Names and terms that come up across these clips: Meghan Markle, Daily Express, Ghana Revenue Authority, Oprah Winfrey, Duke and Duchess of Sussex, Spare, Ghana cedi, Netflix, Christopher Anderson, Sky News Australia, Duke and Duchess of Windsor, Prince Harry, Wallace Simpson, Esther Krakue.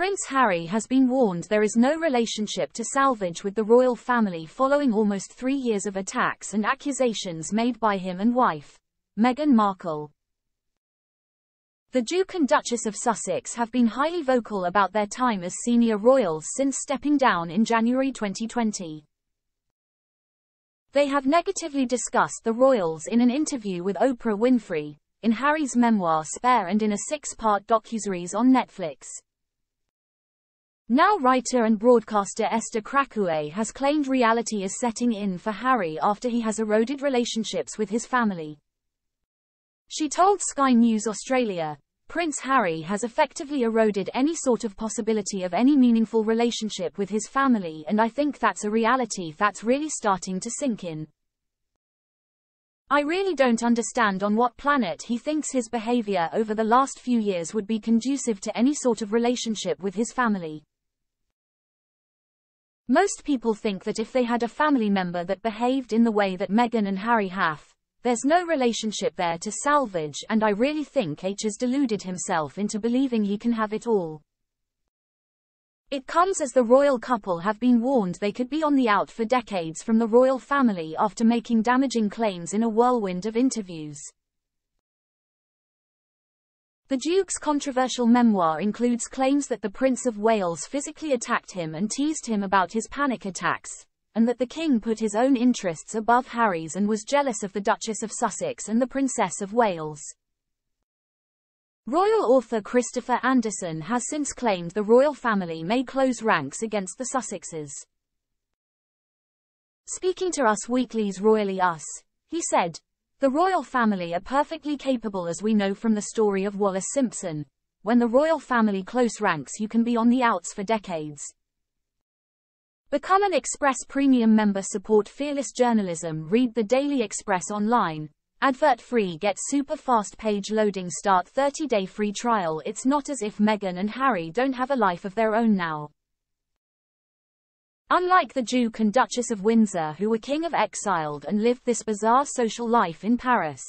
Prince Harry has been warned there is no relationship to salvage with the royal family following almost 3 years of attacks and accusations made by him and wife, Meghan Markle. The Duke and Duchess of Sussex have been highly vocal about their time as senior royals since stepping down in January 2020. They have negatively discussed the royals in an interview with Oprah Winfrey, in Harry's memoir Spare and in a six-part docuseries on Netflix. Now writer and broadcaster Esther Krakue has claimed reality is setting in for Harry after he has eroded relationships with his family. She told Sky News Australia, "Prince Harry has effectively eroded any sort of possibility of any meaningful relationship with his family, and I think that's a reality that's really starting to sink in. I really don't understand on what planet he thinks his behaviour over the last few years would be conducive to any sort of relationship with his family. Most people think that if they had a family member that behaved in the way that Meghan and Harry have, there's no relationship there to salvage, and I really think H has deluded himself into believing he can have it all. It comes as the royal couple have been warned they could be on the out for decades from the royal family after making damaging claims in a whirlwind of interviews." The Duke's controversial memoir includes claims that the Prince of Wales physically attacked him and teased him about his panic attacks, and that the King put his own interests above Harry's and was jealous of the Duchess of Sussex and the Princess of Wales. Royal author Christopher Anderson has since claimed the royal family may close ranks against the Sussexes. Speaking to Us Weekly's Royally Us, he said, "The royal family are perfectly capable, as we know from the story of Wallace Simpson. When the royal family close ranks, you can be on the outs for decades." Become an Express Premium member. Support fearless journalism. Read the Daily Express online. Advert-free. Get super fast page loading. Start 30-day free trial. It's not as if Meghan and Harry don't have a life of their own now. Unlike the Duke and Duchess of Windsor, who were king of exiled and lived this bizarre social life in Paris,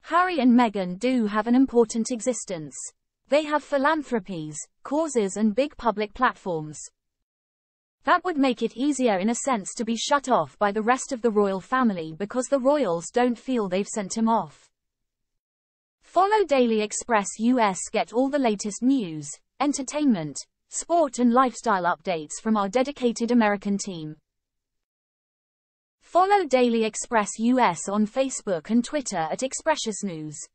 Harry and Meghan do have an important existence. They have philanthropies, causes and big public platforms. That would make it easier in a sense to be shut off by the rest of the royal family, because the royals don't feel they've sent him off. Follow Daily Express US. Get all the latest news, entertainment, sport and lifestyle updates from our dedicated American team. Follow Daily Express US on Facebook and Twitter at Expressius News.